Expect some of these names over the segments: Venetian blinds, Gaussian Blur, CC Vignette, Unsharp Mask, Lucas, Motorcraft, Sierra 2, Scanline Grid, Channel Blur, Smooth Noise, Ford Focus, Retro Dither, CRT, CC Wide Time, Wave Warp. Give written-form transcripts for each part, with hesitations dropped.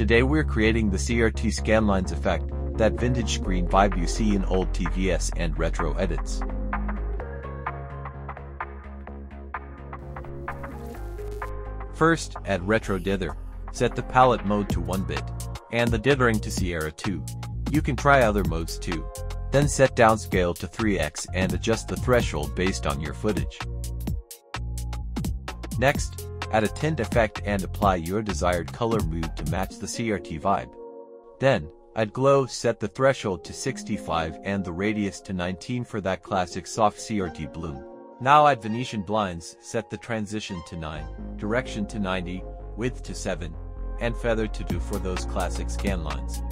Today we're creating the CRT Scanlines effect, that vintage screen vibe you see in old TVS and retro edits. First, add Retro Dither. Set the palette mode to 1 bit, and the dithering to Sierra 2. You can try other modes too. Then set downscale to 3x and adjust the threshold based on your footage. Next, add a tint effect and apply your desired color mood to match the CRT vibe. Then, add glow, set the threshold to 65 and the radius to 19 for that classic soft CRT bloom. Now add Venetian blinds, set the transition to 9, direction to 90, width to 7, and feather to 2 for those classic scan lines.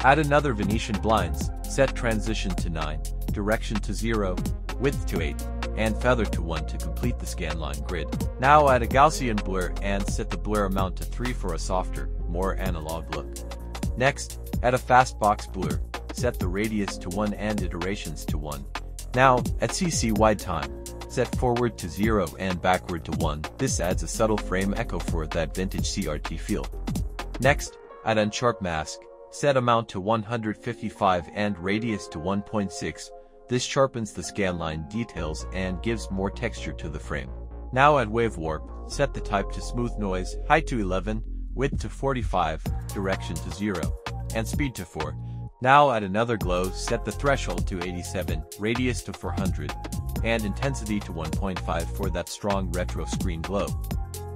Add another Venetian blinds, set transition to 9, direction to 0, width to 8, and feather to 1 to complete the scanline grid. Now add a Gaussian blur and set the blur amount to 3 for a softer, more analog look. Next, add a fastbox blur, set the radius to 1 and iterations to 1. Now, at CC Wide Time, set forward to 0 and backward to 1. This adds a subtle frame echo for that vintage CRT feel. Next, add Unsharp Mask. Set amount to 155 and radius to 1.6, this sharpens the scanline details and gives more texture to the frame. Now add Wave Warp, set the type to Smooth Noise, height to 11, width to 45, direction to 0, and speed to 4. Now add another glow, set the threshold to 87, radius to 400, and intensity to 1.5 for that strong retro screen glow.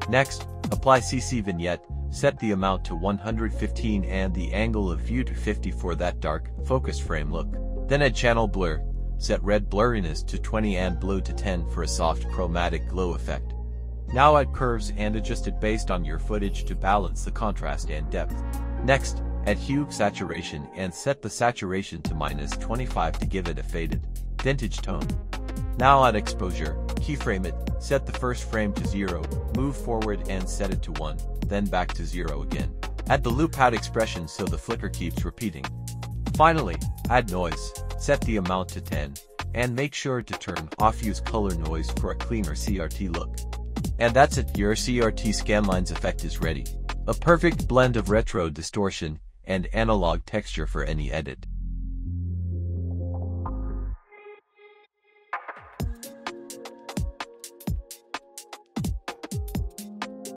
Next, apply CC Vignette, set the amount to 115 and the angle of view to 50 for that dark, focused frame look. Then add Channel Blur, set red blurriness to 20 and blue to 10 for a soft chromatic glow effect. Now add curves and adjust it based on your footage to balance the contrast and depth. Next, add Hue Saturation and set the saturation to -25 to give it a faded, vintage tone. Now add Exposure, keyframe it, set the first frame to 0, move forward and set it to 1, then back to 0 again. Add the loop out expression so the flicker keeps repeating. Finally, add Noise, set the amount to 10, and make sure to turn off Use Color Noise for a cleaner CRT look. And that's it, your CRT Scanlines effect is ready. A perfect blend of retro distortion and analog texture for any edit.